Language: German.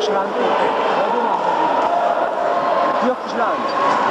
türkische Land.